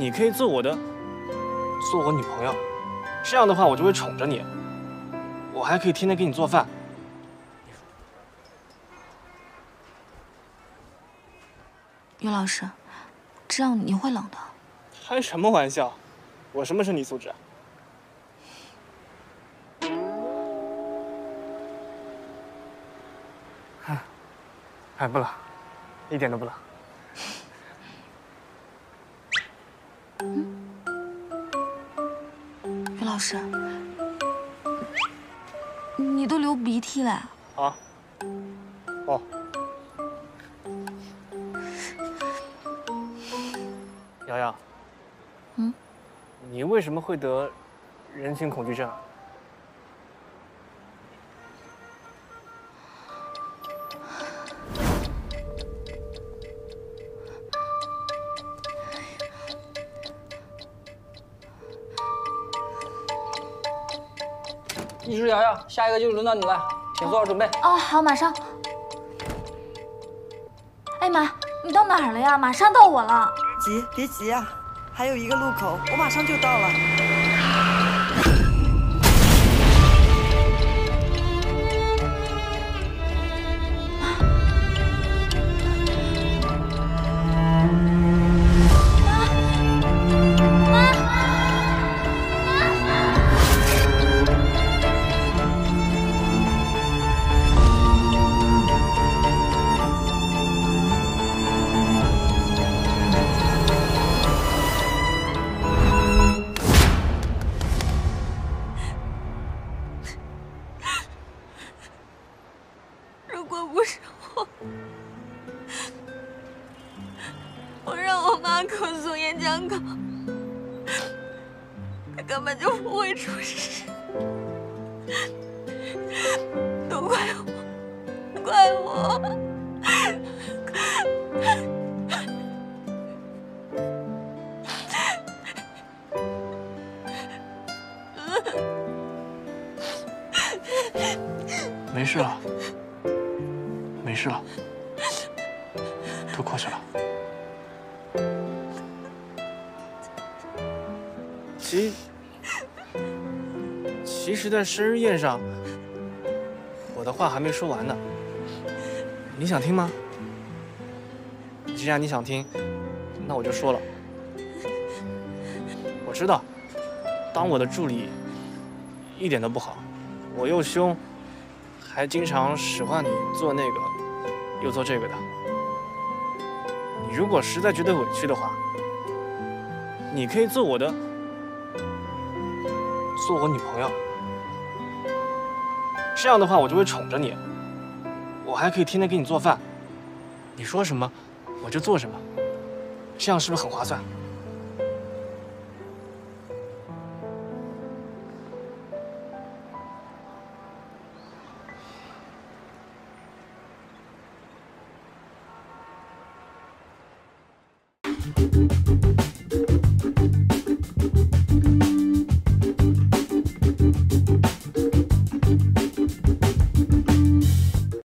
你可以做我女朋友，这样的话我就会宠着你，我还可以天天给你做饭。于老师，这样你会冷的。开什么玩笑，我什么身体素质啊？ 哎，不冷，一点都不冷。于老师，你都流鼻涕了。啊？哦。瑶瑶。嗯。你为什么会得人群恐惧症？ 一只瑶瑶，下一个就轮到你了，请做好准备。哦，好，马上。哎妈，你到哪儿了呀？马上到我了。别急啊，还有一个路口，我马上就到了。没事了，都过去了。其实，在生日宴上，我的话还没说完呢。你想听吗？既然你想听，那我就说了。我知道，当我的助理一点都不好，我又凶。 还经常使唤你做那个，又做这个的。你如果实在觉得委屈的话，你可以做我女朋友。这样的话，我就会宠着你，我还可以天天给你做饭，你说什么我就做什么，这样是不是很划算？